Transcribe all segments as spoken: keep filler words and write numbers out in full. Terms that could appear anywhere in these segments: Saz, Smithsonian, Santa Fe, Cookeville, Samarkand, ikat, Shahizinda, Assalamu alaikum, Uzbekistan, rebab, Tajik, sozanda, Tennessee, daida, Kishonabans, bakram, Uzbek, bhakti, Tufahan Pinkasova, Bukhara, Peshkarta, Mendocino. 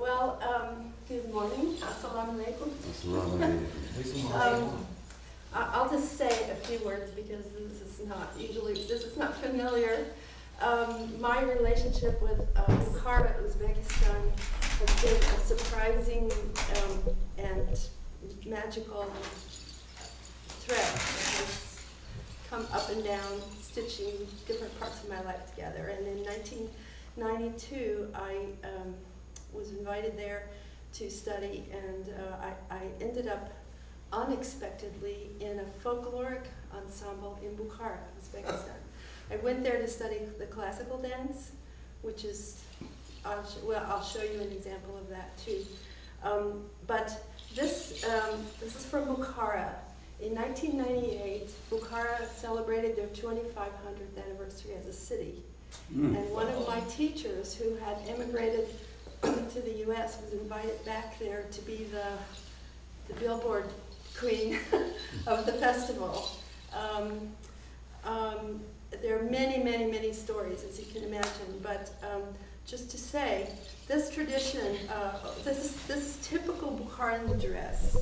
Well, um, good morning. Assalamu alaikum. Assalamu alaikum. um, I'll just say a few words because this is not usually, this is not familiar. Um, my relationship with uh, Bukhara, Uzbekistan, has been a surprising um, and magical thread that has come up and down, stitching different parts of my life together. And in nineteen ninety-two, I um, was invited there to study, and uh, I, I ended up unexpectedly in a folkloric ensemble in Bukhara, Uzbekistan. I went there to study the classical dance, which is, I'll well, I'll show you an example of that too. Um, but this, um, this is from Bukhara. In nineteen ninety-eight, Bukhara celebrated their twenty-five hundredth anniversary as a city. Mm. And one of my teachers, who had emigrated to the U S, was invited back there to be the, the billboard queen of the festival. Um, um, there are many, many, many stories, as you can imagine, but um, just to say, this tradition, uh, this, is, this is typical Bukharan dress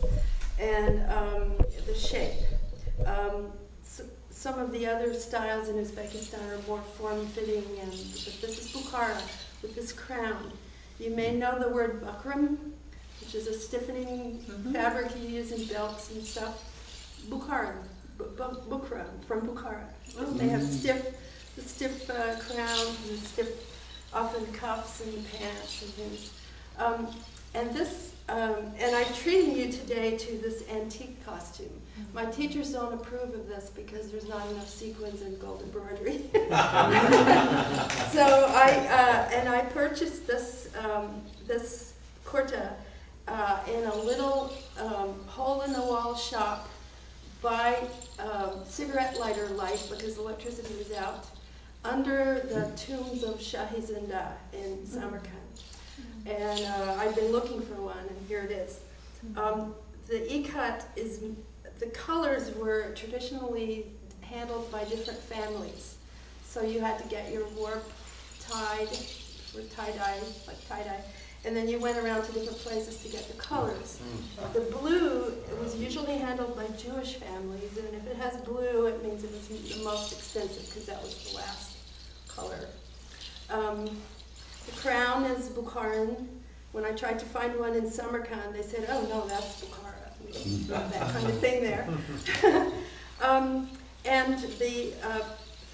and um, the shape. Um, so, some of the other styles in Uzbekistan are more form-fitting, and but this is Bukhara with this crown. You may know the word bakram, which is a stiffening mm-hmm. fabric you use in belts and stuff. Bukhara, Bukhara, from Bukhara. Mm-hmm. They have stiff, the stiff uh, crown, and stiff, often cuffs and pants and things. Um, and this, um, and I'm treating you today to this antique costume. Mm-hmm. My teachers don't approve of this because there's not enough sequins and gold embroidery. So I uh, and I purchased this um, this kurta uh, in a little um, hole-in-the-wall shop by um, cigarette lighter light because electricity was out, under the tombs of Shahizinda in Samarkand. Mm-hmm. And uh, I've been looking for one, and here it is. Mm-hmm. Um, the ikat is, the colors were traditionally handled by different families. So you had to get your warp tied, or tie-dye, like tie-dye, and then you went around to different places to get the colors. Mm-hmm. The blue was usually handled by Jewish families, and if it has blue, it means it was the most expensive, because that was the last color. Um, the crown is Bukharan. When I tried to find one in Samarkand, they said, oh no, that's Bukhara. We don't have that kind of thing there. um, and the uh,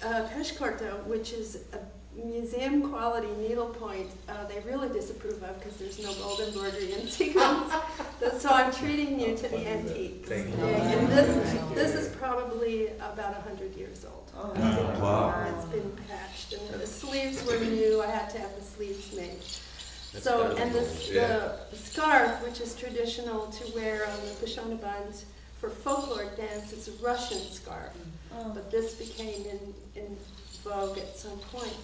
uh, Peshkarta, which is a museum quality needlepoint, uh, they really disapprove of because there's no gold embroidery in sequins. So I'm treating you to the antiques. Thank you. And this, this is probably about one hundred years old. Oh, wow. Wow. It's been patched, and the sleeves were new. I had to have the sleeves made. So, and this, the, the scarf, which is traditional to wear on the Kishonabans for folkloric dance, is a Russian scarf. Oh. But this became in, in vogue at some point.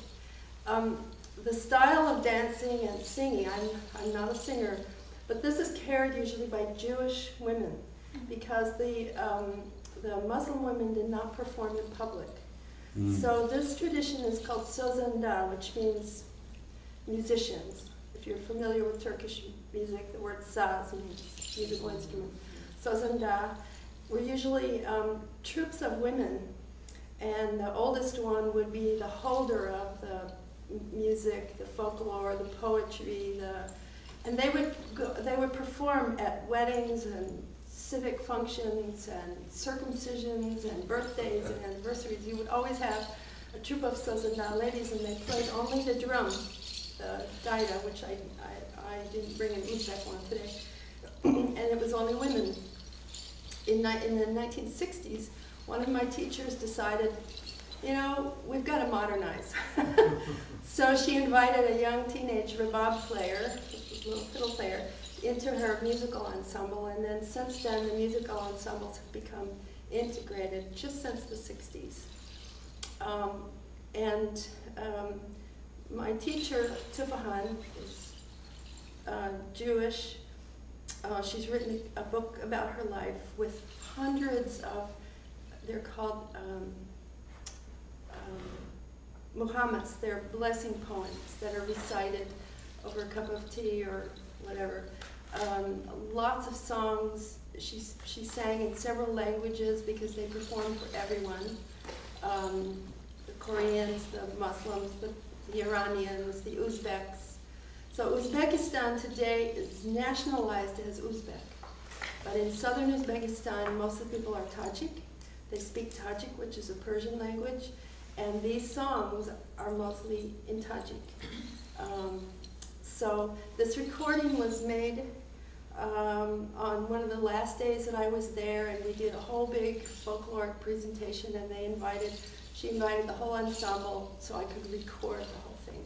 Um, the style of dancing and singing, I'm, I'm not a singer, but this is carried usually by Jewish women because the, um, the Muslim women did not perform in public. Mm. So this tradition is called sozanda, which means musicians. If you're familiar with Turkish music, the word saz means musical instrument. Sozanda were usually um, troops of women, and the oldest one would be the holder of the music, the folklore, the poetry, the, and they would go, they would perform at weddings and civic functions and circumcisions and birthdays and anniversaries. You would always have a troupe of sozanda ladies, and they played only the drum, the daida, which I, I, I didn't bring an Uzbek one today, and it was only women. In, in the nineteen sixties, one of my teachers decided, you know, we've got to modernize. So she invited a young teenage rebab player, a little fiddle player, into her musical ensemble, and then since then the musical ensembles have become integrated just since the sixties. Um, and um, my teacher, Tufahan, is uh, Jewish. Uh, she's written a book about her life with hundreds of, they're called, um, Muhammads, they're blessing poems that are recited over a cup of tea or whatever. Um, lots of songs she, she sang in several languages because they performed for everyone. Um, the Koreans, the Muslims, the, the Iranians, the Uzbeks. So Uzbekistan today is nationalized as Uzbek. But in southern Uzbekistan, most of the people are Tajik. They speak Tajik, which is a Persian language. And these songs are mostly in Tajik. Um, so this recording was made um, on one of the last days that I was there, and we did a whole big folkloric presentation, and they invited, she invited the whole ensemble so I could record the whole thing.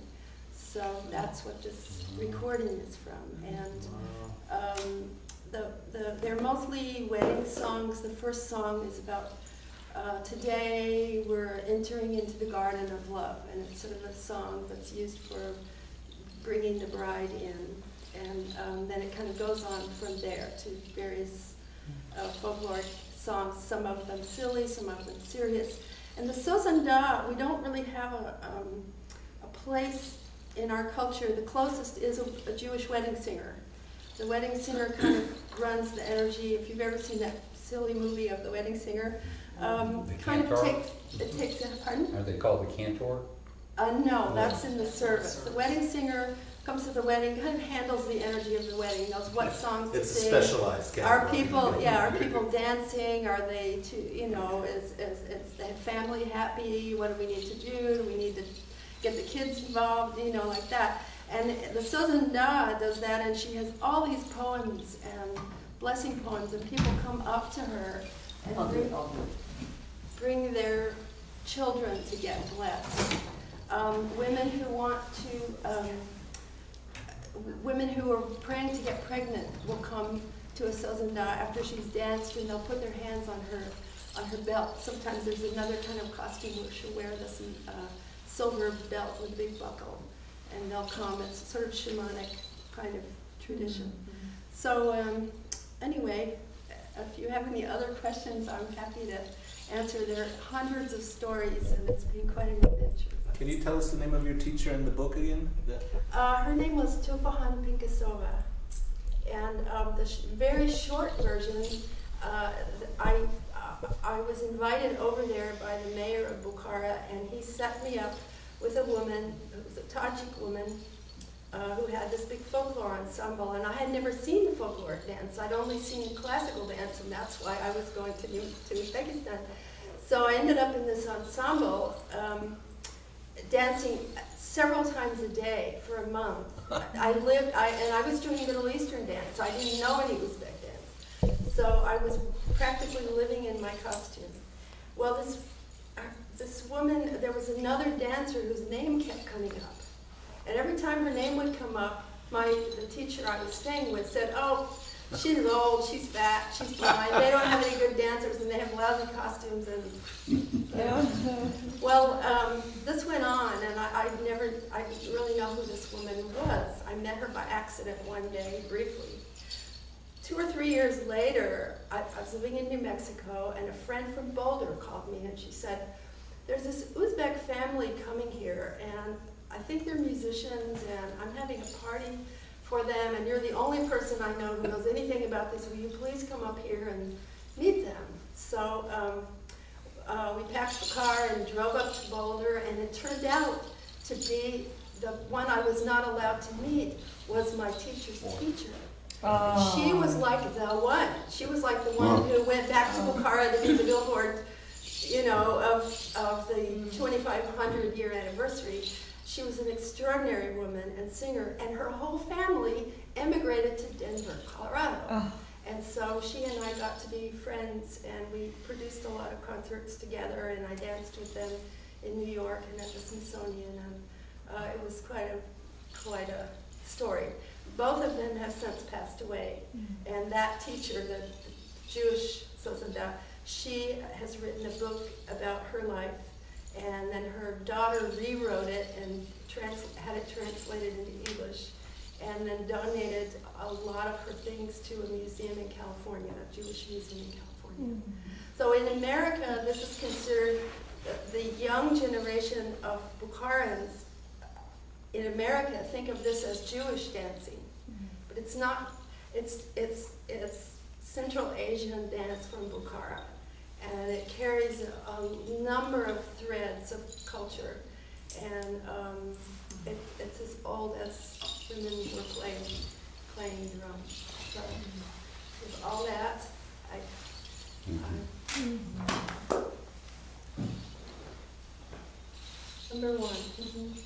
So that's what this recording is from. And um, the, the, they're mostly wedding songs. The first song is about Uh, today we're entering into the garden of love, and it's sort of a song that's used for bringing the bride in, and um, then it kind of goes on from there to various uh, folkloric songs, some of them silly, some of them serious. And the sozanda, we don't really have a, um, a place in our culture. The closest is a, a Jewish wedding singer. The wedding singer kind of runs the energy. If you've ever seen that silly movie of The Wedding Singer, Um, kind of takes, it takes a, pardon? Are they called the cantor? Uh, no, that's in the service. The wedding singer comes to the wedding, kind of handles the energy of the wedding, knows what songs to sing. It's a specialized category. Are people, yeah, are people dancing? Are they, to, you know, is, is, is the family happy? What do we need to do? Do we need to get the kids involved? You know, like that. And the sozanda does that, and she has all these poems and blessing poems, and people come up to her and bring, bring their children to get blessed. Um, women who want to, um, women who are praying to get pregnant will come to a sozanda after she's danced, and they'll put their hands on her, on her belt. Sometimes there's another kind of costume where she'll wear this uh, silver belt with a big buckle, and they'll come. It's sort of shamanic kind of tradition. Mm-hmm. So um, anyway, if you have any other questions, I'm happy to answer. There are hundreds of stories, and it's been quite an adventure. Can you tell us the name of your teacher in the book again? Uh, her name was Tufahan Pinkasova, and um, the sh very short version, uh, I, uh, I was invited over there by the mayor of Bukhara, and he set me up with a woman, who was a Tajik woman, Uh, who had this big folklore ensemble, and I had never seen the folklore dance. I'd only seen classical dance, and that's why I was going to, to Uzbekistan. So I ended up in this ensemble, um, dancing several times a day for a month. I lived, I, and I was doing Middle Eastern dance. I didn't know any Uzbek dance. So I was practically living in my costume. Well, this, uh, this woman, there was another dancer whose name kept coming up. And every time her name would come up, my the teacher I was staying with said, "Oh, she's old, she's fat, she's blind, they don't have any good dancers, and they have lousy costumes." And you know, well, um, this went on, and I, I never, I didn't really know who this woman was. I met her by accident one day, briefly. Two or three years later, I, I was living in New Mexico, and a friend from Boulder called me, and she said, "There's this Uzbek family coming here, and I think they're musicians, and I'm having a party for them, and you're the only person I know who knows anything about this. Will you please come up here and meet them?" So um, uh, we packed the car and drove up to Boulder, and it turned out to be the one I was not allowed to meet was my teacher's teacher. Oh. She was like the one. She was like the one who went back to Bukhara to meet the billboard, you know, of, of the twenty-five hundred year anniversary. She was an extraordinary woman and singer, and her whole family emigrated to Denver, Colorado. Oh. And so she and I got to be friends, and we produced a lot of concerts together, and I danced with them in New York and at the Smithsonian, and uh, it was quite a, quite a story. Both of them have since passed away, mm-hmm. and that teacher, the, the Jewish sozanda, she has written a book about her life. And then her daughter rewrote it and trans had it translated into English, and then donated a lot of her things to a museum in California, a Jewish museum in California. Mm-hmm. So in America, this is considered the, the young generation of Bukharans in America think of this as Jewish dancing. it's not, it's, it's, it's Central Asian dance from Bukhara. And it carries a, a number of threads of culture. And um, it, it's as old as women were playing, playing drums. So with all that, I, I mm-hmm. Number one. Mm-hmm.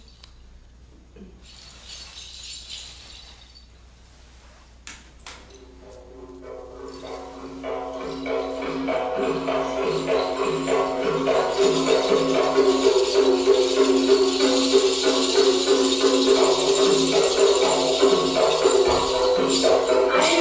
Thank you.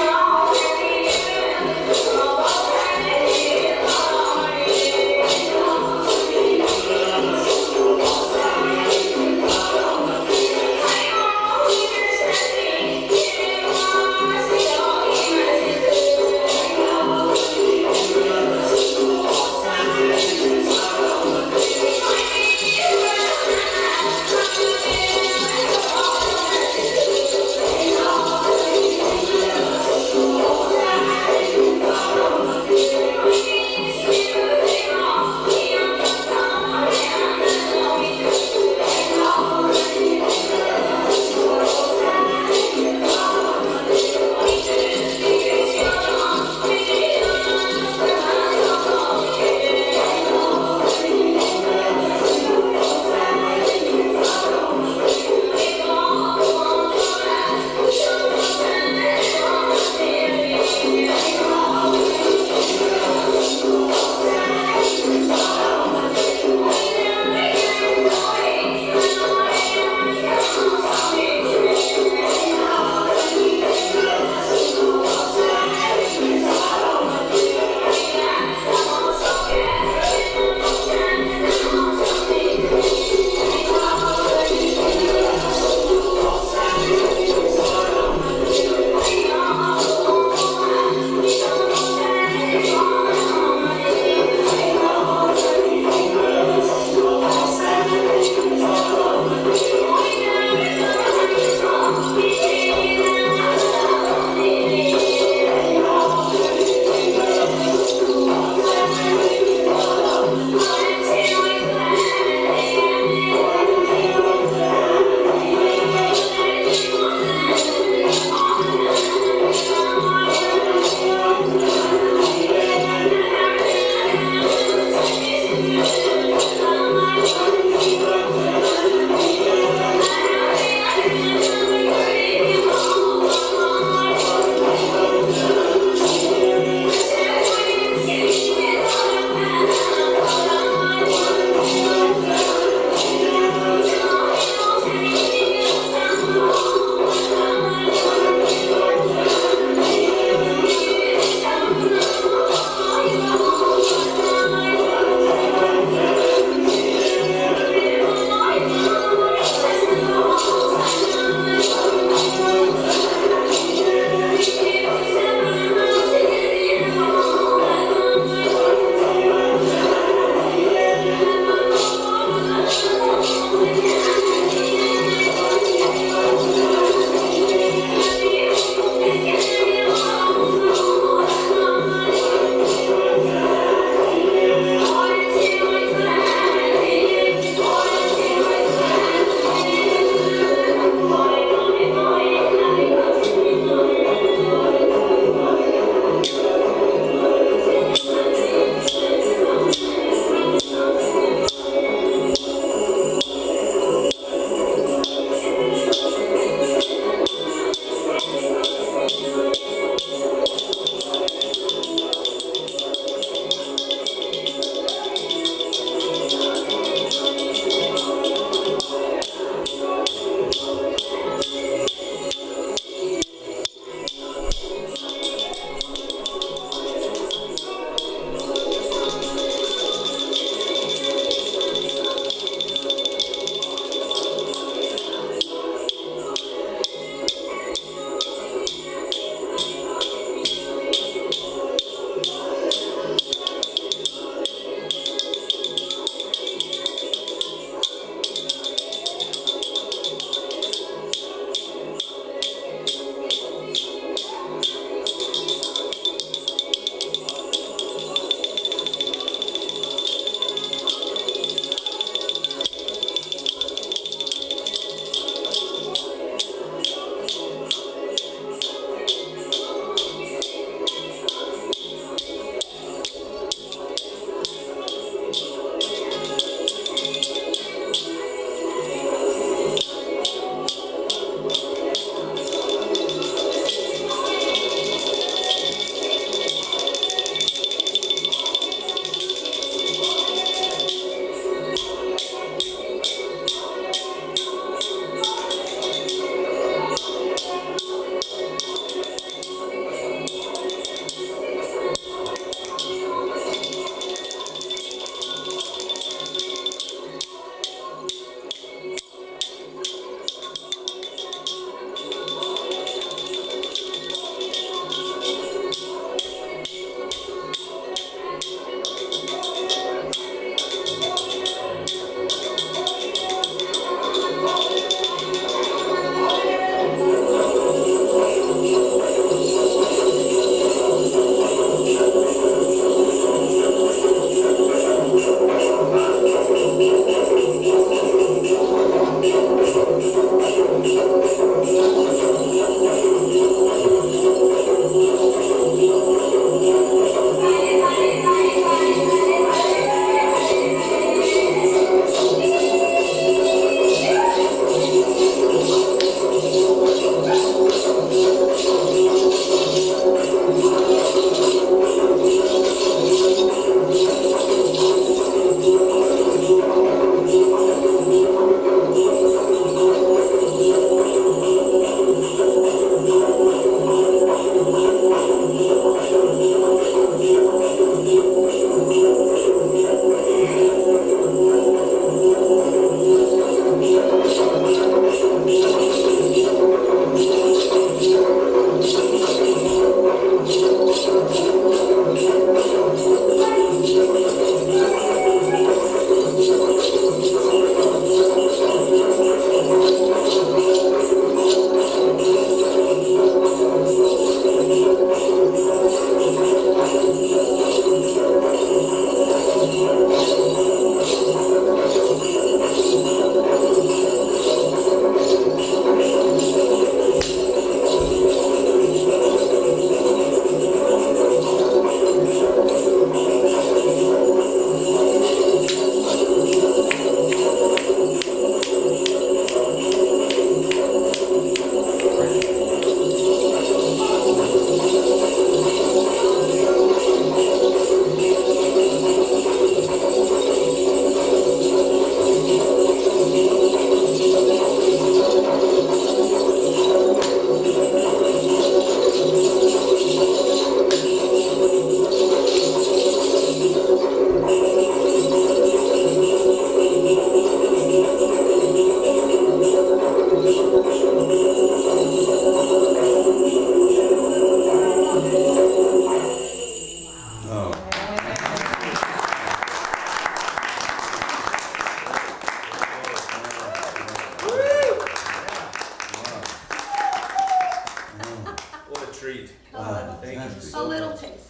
treat. Uh, Thank you. So a little much. Taste.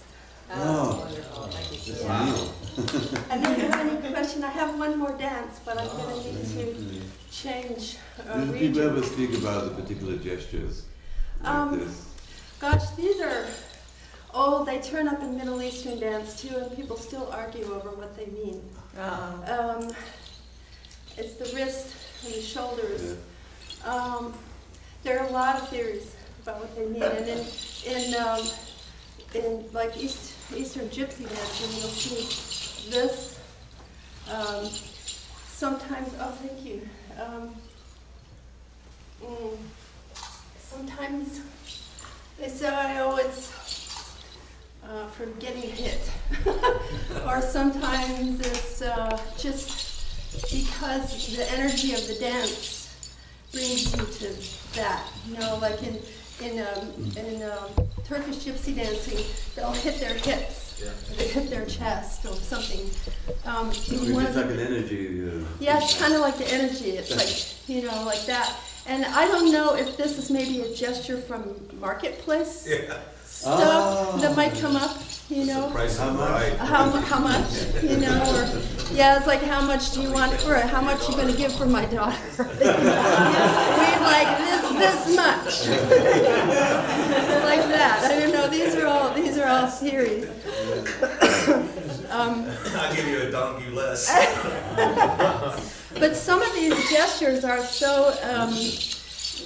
Oh, wonderful. Thank you so much. And then you have any question? I have one more dance, but I'm going to need to change. Uh, Did people ever speak about the particular gestures like um, this? Gosh, these are old. They turn up in Middle Eastern dance too, and people still argue over what they mean. Uh-huh. um, it's the wrist and the shoulders. Yeah. Um, there are a lot of theories about what they mean, and in in um, in like East Eastern Gypsy dancing, you'll see this. Um, sometimes, oh, thank you. Um, mm, sometimes. They say, oh, it's uh, from getting hit. Or sometimes it's uh, just because the energy of the dance brings you to that. You know, like in, in, um, in um, Turkish gypsy dancing, they'll hit their hips, yeah. Or they hit their chest or something. Um, so it's like an energy. Uh, yeah, it's kind of like the energy. It's like, you know, like that. And I don't know if this is maybe a gesture from marketplace yeah. stuff oh. that might come up, you know. Price how, much? How, how much, you know, or yeah, it's like how much do you want for it? How much are you going to give for my daughter? We like this this much, like that. I don't know. These are all these are all series. um, I'll give you a donkey less. But some of these gestures are so, um,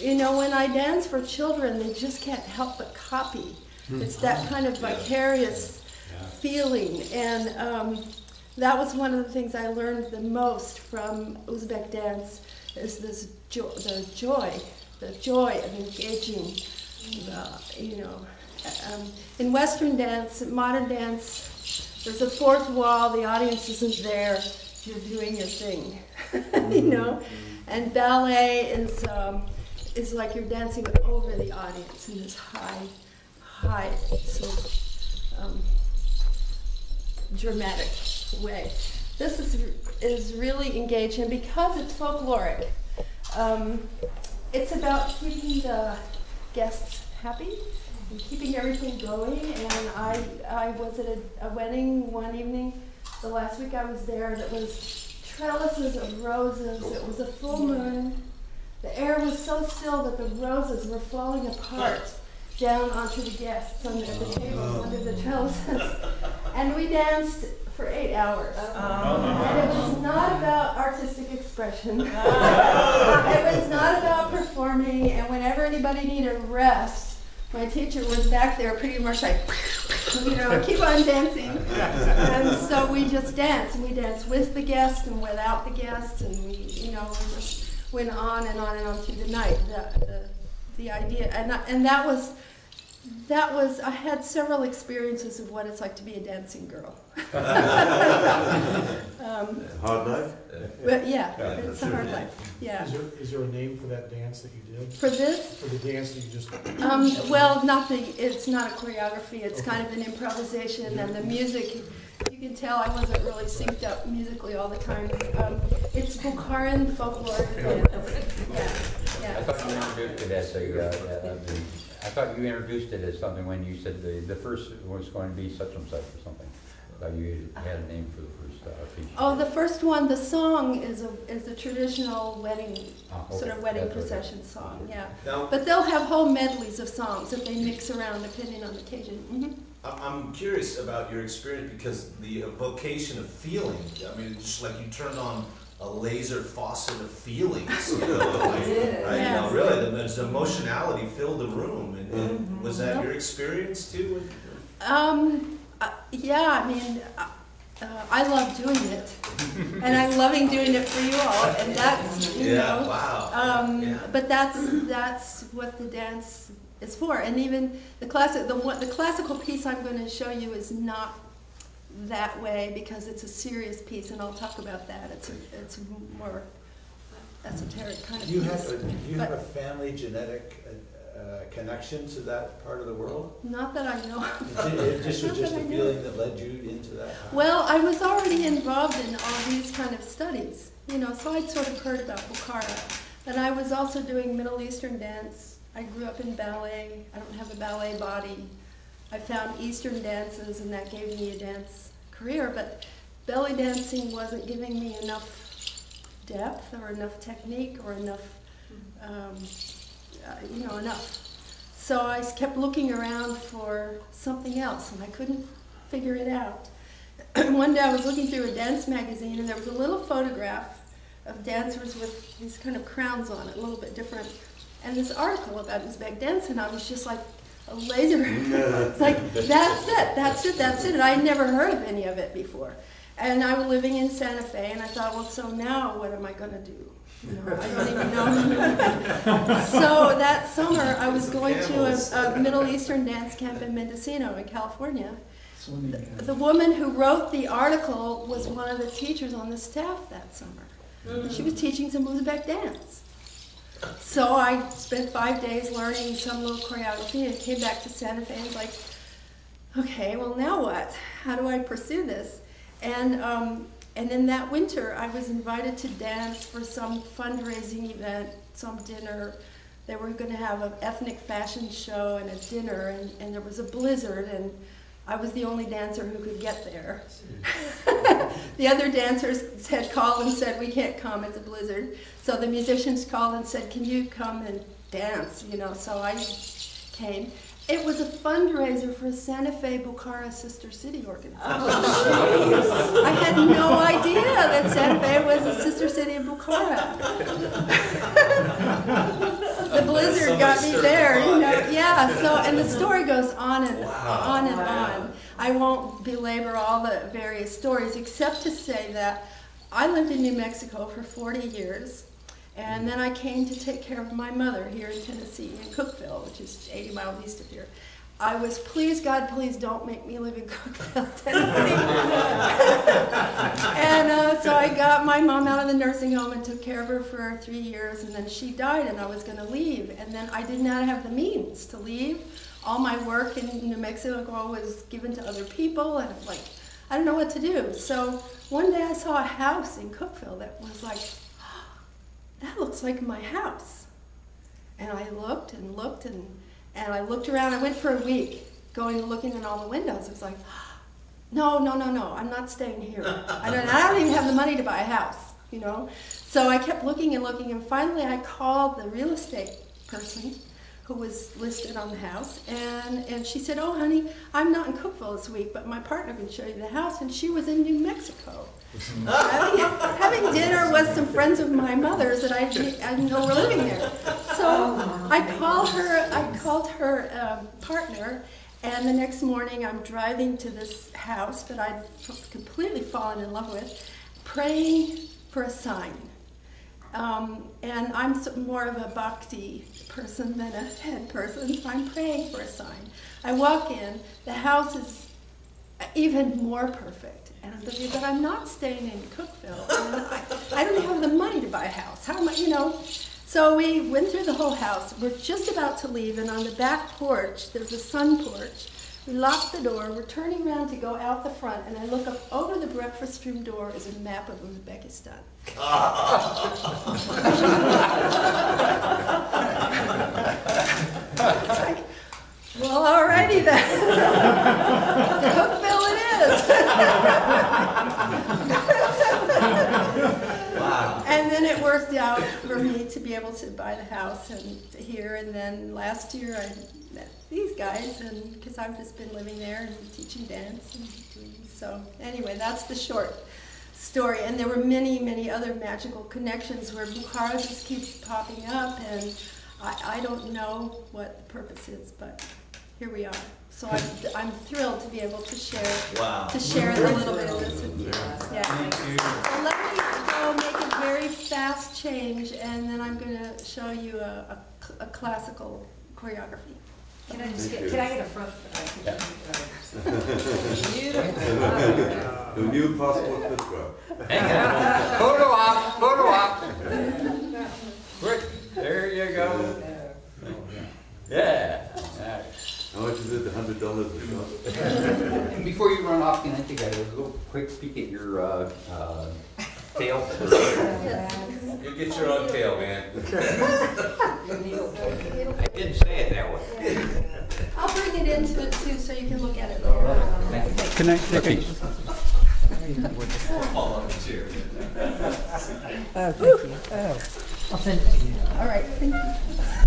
you know, when I dance for children, they just can't help but copy. It's that kind of vicarious yeah. feeling. And um, that was one of the things I learned the most from Uzbek dance, is this jo the joy, the joy of engaging, uh, you know. Um, in Western dance, modern dance, there's a fourth wall, the audience isn't there. You're doing your thing, you know? And ballet is, um, is like you're dancing over the audience in this high, high, sort of um, dramatic way. This is, is really engaging, and because it's folkloric, um, it's about keeping the guests happy and keeping everything going. And I, I was at a, a wedding one evening. The last week I was there, that was trellises of roses. It was a full moon. The air was so still that the roses were falling apart down onto the guests under the tables, under the trellises. And we danced for eight hours. Um, and it was not about artistic expression. It was not about performing. And whenever anybody needed rest, my teacher was back there pretty much like, you know, keep on dancing. And so we just danced, and we danced with the guests and without the guests, and we, you know, we just went on and on and on through the night. The, the, the idea, and, I, and that was, that was, I had several experiences of what it's like to be a dancing girl. um, hard life? But yeah, yeah it's a hard yeah. life, yeah. Is there, is there a name for that dance that you did? For this? For the dance that you just Um Well, nothing. It's not a choreography. It's okay. kind of an improvisation, yeah. and the music, you can tell I wasn't really synced up musically all the time. Um, it's Bukharan folklore. Yeah, yeah. I thought you introduced it as a, uh, I thought you introduced it as something when you said the, the first was going to be such and such or something. I thought you had a name for the first uh, feature. Oh, the first one, the song is a is a traditional wedding, ah, okay. sort of wedding That's procession right. song, yeah. Now, but they'll have whole medleys of songs that they mix around depending on the occasion. Mm-hmm. I'm curious about your experience because the evocation of feeling, I mean, it's just like you turned on a laser faucet of feelings, you know, like, yeah. right? Yeah. No, really, there's emotionality filled the room. And, and mm-hmm. was that yep. your experience too? Um. Uh, yeah, I mean, uh, uh, I love doing it, and I'm loving doing it for you all, and that's, you yeah, know, wow. um, yeah. but that's that's what the dance is for. And even the classic, the the classical piece I'm going to show you is not that way because it's a serious piece, and I'll talk about that. It's a, it's more esoteric kind of do you piece. Have a, do you but, have a family genetic? Uh, Uh, connection to that part of the world? Not that I know of. It just was just a feeling that led you into that? Well, I was already involved in all these kind of studies, you know, so I'd sort of heard about Bukhara. And I was also doing Middle Eastern dance I grew up in ballet. I don't have a ballet body. I found Eastern dances, and that gave me a dance career, but belly dancing wasn't giving me enough depth or enough technique or enough, um, uh, you know, enough. So I kept looking around for something else, and I couldn't figure it out. One day I was looking through a dance magazine, and there was a little photograph of dancers with these kind of crowns on it, a little bit different, and this article about Uzbek dance, and I was just like a laser. It's like, that's it, that's it, that's it. And I had never heard of any of it before. And I was living in Santa Fe, and I thought, well, so now what am I going to do? You know, I don't even know. So that summer, I was going to a, a Middle Eastern dance camp in Mendocino in California. The, the woman who wrote the article was one of the teachers on the staff that summer. And she was teaching some Uzbek dance. So I spent five days learning some little choreography and came back to Santa Fe and was like, okay, well, now what? How do I pursue this? And, um, and then that winter, I was invited to dance for some fundraising event, some dinner. They were going to have an ethnic fashion show and a dinner, and, and there was a blizzard, and I was the only dancer who could get there. The other dancers had called and said, we can't come, it's a blizzard. So the musicians called and said, can you come and dance? You know, so I came. It was a fundraiser for Santa Fe, Bukhara sister city organization. Oh, I had no idea that Santa Fe was a sister city of Bukhara. The blizzard got me there, you know. Yeah. So, and the story goes on and wow. on and wow. on. I won't belabor all the various stories, except to say that I lived in New Mexico for forty years. And then I came to take care of my mother here in Tennessee, in Cookeville, which is eighty miles east of here. I was, please, God, please don't make me live in Cookeville, Tennessee. And uh, so I got my mom out of the nursing home and took care of her for three years, and then she died, and I was going to leave. And then I did not have the means to leave. All my work in New Mexico was given to other people, and like, I don't know what to do. So one day I saw a house in Cookeville that was like, that looks like my house. And I looked and looked and, and I looked around. I went for a week going and looking in all the windows. It was like, no, no, no, no, I'm not staying here. I don't, I don't even have the money to buy a house, you know? So I kept looking and looking, and finally I called the real estate person who was listed on the house, and, and she said, oh, honey, I'm not in Cookeville this week, but my partner can show you the house, and she was in New Mexico. having, having dinner with some friends of my mother's that I, I know were living there. So I called her, I called her um, partner, and the next morning I'm driving to this house that I'd completely fallen in love with, praying for a sign. Um, and I'm more of a bhakti person than a head person, so I'm praying for a sign. I walk in, the house is even more perfect. And I'm thinking, but I'm not staying in Cookeville. I, I don't have the money to buy a house. How am I, you know? So we went through the whole house. We're just about to leave, and on the back porch, there's a sun porch. We locked the door. We're turning around to go out the front, and I look up over the breakfast room door is a map of Uzbekistan. It's like, well, alrighty then. Cookeville it is. And then it worked out for me to be able to buy the house and here, and then last year I met these guys, and because I've just been living there and teaching dance, and so anyway, that's the short story. And there were many, many other magical connections where Bukhara just keeps popping up, and I, I don't know what the purpose is, but here we are. So I'm, I'm thrilled to be able to share wow. to share a little bit of this with you. Yeah. Yeah. Thank you. So let me go make a very fast change, and then I'm going to show you a, a, a classical choreography. Can I just get, can I get a front? Yeah. Beautiful. Uh, the new passport photo. Photo op. Photo op. Quick. There you go. Yeah. Yeah. How much is it? a hundred dollars? And before you run off, can I take a little quick peek at your uh, uh, Tail? You'll get your own tail, man. I didn't say it that way. I'll bring it into it too so you can look at it later. Right. Can I take a piece? All on the chair. Oh, thank you. Oh. I'll send it to you. All right, thank you.